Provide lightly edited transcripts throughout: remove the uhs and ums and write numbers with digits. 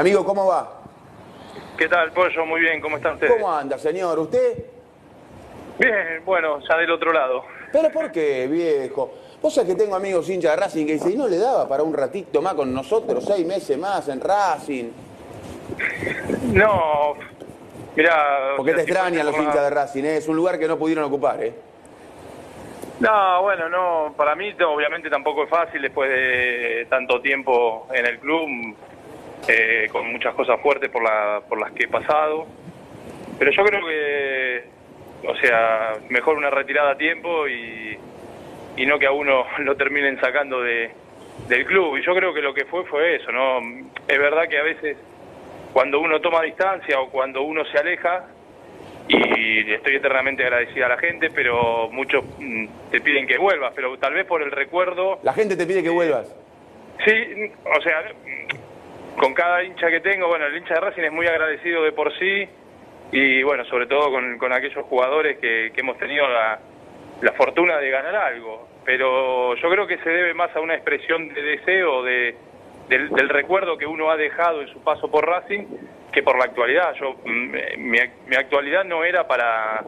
Amigo, ¿cómo va? ¿Qué tal, Pollo? Muy bien, ¿cómo está usted? ¿Cómo anda, señor? ¿Usted? Bien, bueno, ya del otro lado. ¿Pero por qué, viejo? Vos sabés que tengo amigos hinchas de Racing que dicen, ¿y no le daba para un ratito más con nosotros, 6 meses más en Racing? No, mirá... Porque te extrañan los hinchas de Racing, ¿eh? Es un lugar que no pudieron ocupar, ¿eh? No, bueno, no, para mí obviamente tampoco es fácil después de tanto tiempo en el club, con muchas cosas fuertes por las que he pasado, pero yo creo que... O sea, mejor una retirada a tiempo y no que a uno lo terminen sacando del club. Y yo creo que lo que fue eso, ¿no? Es verdad que a veces cuando uno toma distancia o cuando uno se aleja, y estoy eternamente agradecida a la gente, pero muchos te piden que vuelvas, pero tal vez por el recuerdo... ¿La gente te pide que vuelvas? Sí, o sea, con cada hincha que tengo, bueno, el hincha de Racing es muy agradecido de por sí, y bueno, sobre todo con aquellos jugadores que hemos tenido la fortuna de ganar algo, pero yo creo que se debe más a una expresión de deseo del recuerdo que uno ha dejado en su paso por Racing que por la actualidad. Yo mi actualidad no era para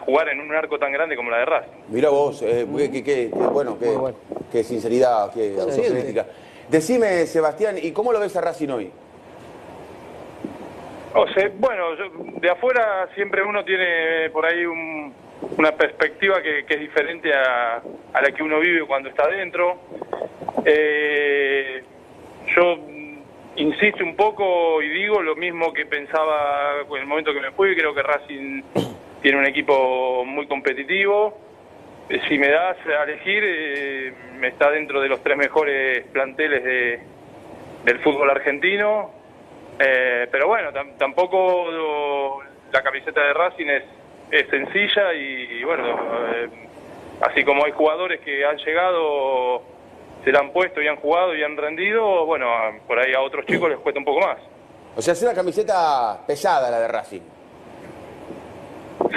jugar en un arco tan grande como la de Racing. Mirá vos, bueno, qué sinceridad, qué autocrítica. Decime, Sebastián, ¿y cómo lo ves a Racing hoy? O sea, bueno, de afuera siempre uno tiene por ahí una perspectiva que es diferente a la que uno vive cuando está adentro. Yo insisto un poco y digo lo mismo que pensaba en el momento que me fui. Creo que Racing tiene un equipo muy competitivo. Si me das a elegir, está dentro de los 3 mejores planteles del fútbol argentino. Pero bueno, tampoco la camiseta de Racing es sencilla y bueno, así como hay jugadores que han llegado, se la han puesto y han jugado y han rendido, bueno, por ahí a otros chicos les cuesta un poco más. O sea, es una camiseta pesada la de Racing.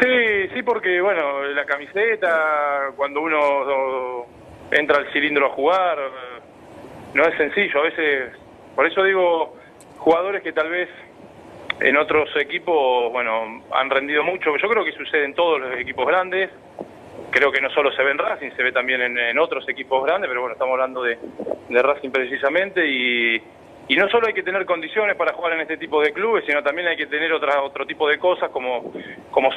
Sí, sí, porque bueno, la camiseta, cuando uno entra al cilindro a jugar, no es sencillo, a veces, por eso digo... Jugadores que tal vez en otros equipos, bueno, han rendido mucho. Yo creo que sucede en todos los equipos grandes. Creo que no solo se ve en Racing, se ve también en otros equipos grandes, pero bueno, estamos hablando de Racing precisamente. Y no solo hay que tener condiciones para jugar en este tipo de clubes, sino también hay que tener otro tipo de cosas como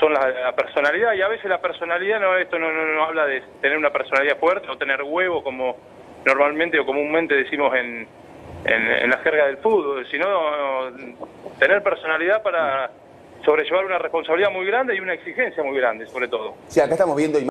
son la personalidad. Y a veces la personalidad, no habla de tener una personalidad fuerte o tener huevo, como normalmente o comúnmente decimos en la jerga del fútbol, sino tener personalidad para sobrellevar una responsabilidad muy grande y una exigencia muy grande, sobre todo. Sí, acá estamos viendo